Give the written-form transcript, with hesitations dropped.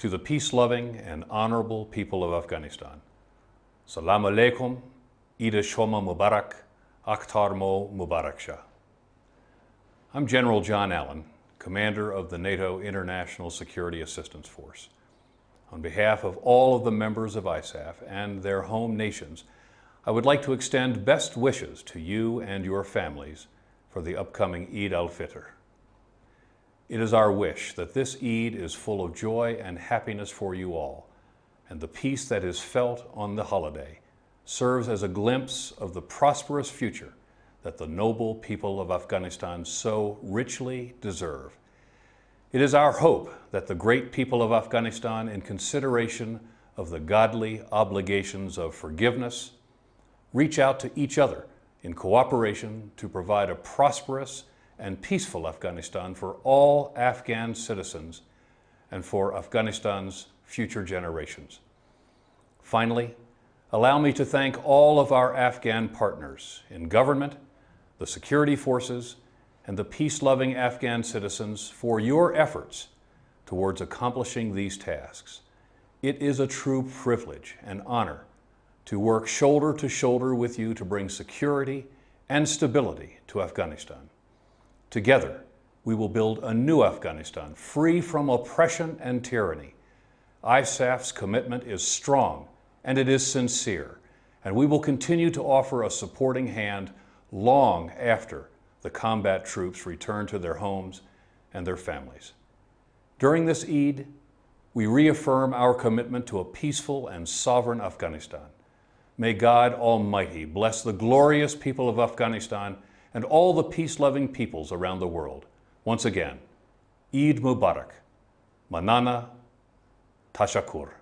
to the peace-loving and honorable people of Afghanistan. Salam alaikum, Eid Shoma Mubarak, Akhtar Mo Mubarak Shah. I'm General John Allen, Commander of the NATO International Security Assistance Force. On behalf of all of the members of ISAF and their home nations, I would like to extend best wishes to you and your families for the upcoming Eid al-Fitr. It is our wish that this Eid is full of joy and happiness for you all, and the peace that is felt on the holiday serves as a glimpse of the prosperous future that the noble people of Afghanistan so richly deserve. It is our hope that the great people of Afghanistan, in consideration of the godly obligations of forgiveness, reach out to each other in cooperation to provide a prosperous and peaceful Afghanistan for all Afghan citizens and for Afghanistan's future generations. Finally, allow me to thank all of our Afghan partners in government, the security forces, and the peace-loving Afghan citizens for your efforts towards accomplishing these tasks. It is a true privilege and honor to work shoulder to shoulder with you to bring security and stability to Afghanistan. Together, we will build a new Afghanistan free from oppression and tyranny. ISAF's commitment is strong and it is sincere, and we will continue to offer a supporting hand long after the combat troops return to their homes and their families. During this Eid, we reaffirm our commitment to a peaceful and sovereign Afghanistan. May God Almighty bless the glorious people of Afghanistan and all the peace-loving peoples around the world. Once again, Eid Mubarak, Manana, Tashakur.